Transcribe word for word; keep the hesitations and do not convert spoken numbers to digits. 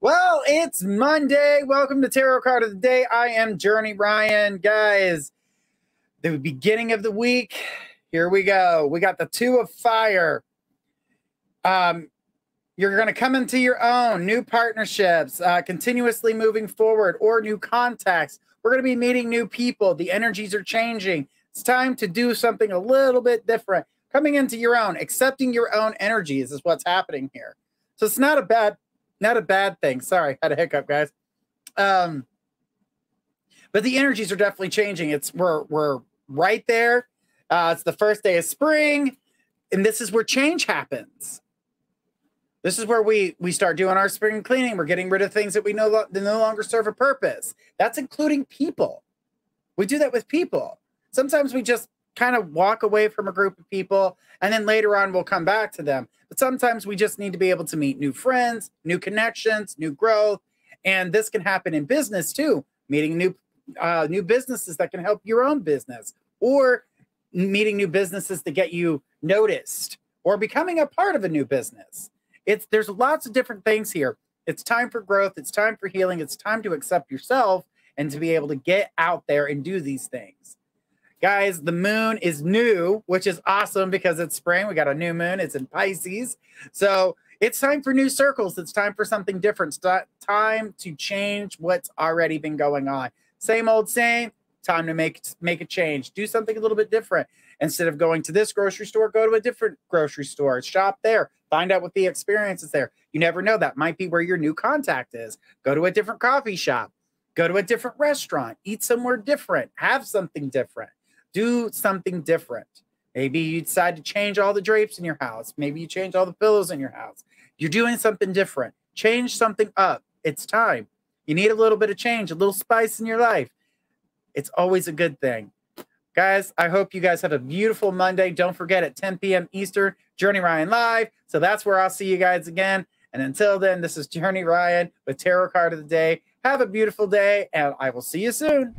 Well, it's Monday. Welcome to Tarot Card of the Day. I am Journey Ryan. Guys, the beginning of the week, here we go. We got the Two of Fire. Um, You're going to come into your own, new partnerships, uh, continuously moving forward, or new contacts. We're going to be meeting new people. The energies are changing. It's time to do something a little bit different. Coming into your own, accepting your own energies is what's happening here. So it's not a bad, not a bad thing. Sorry, had a hiccup, guys. Um, but the energies are definitely changing. It's we're we're right there. Uh, it's the first day of spring, and this is where change happens. This is where we, we start doing our spring cleaning. We're getting rid of things that we no, that no longer serve a purpose. That's including people. We do that with people. Sometimes we just kind of walk away from a group of people, and then later on we'll come back to them. But sometimes we just need to be able to meet new friends, new connections, new growth. And this can happen in business too. Meeting new, uh, new businesses that can help your own business, or meeting new businesses that get you noticed, or becoming a part of a new business. It's, there's lots of different things here. It's time for growth. It's time for healing. It's time to accept yourself and to be able to get out there and do these things. Guys, the moon is new, which is awesome because it's spring. We got a new moon. It's in Pisces. So it's time for new circles. It's time for something different. It's time to change what's already been going on. Same old saying, time to make, make a change. Do something a little bit different. Instead of going to this grocery store, go to a different grocery store. Shop there. Find out what the experience is there. You never know. That might be where your new contact is. Go to a different coffee shop. Go to a different restaurant. Eat somewhere different. Have something different. Do something different. Maybe you decide to change all the drapes in your house. Maybe you change all the pillows in your house. You're doing something different. Change something up. It's time. You need a little bit of change, a little spice in your life. It's always a good thing. Guys, I hope you guys had a beautiful Monday. Don't forget, at ten P M Eastern, Journey Ryan Live. So that's where I'll see you guys again. And until then, this is Journey Ryan with Tarot Card of the Day. Have a beautiful day, and I will see you soon.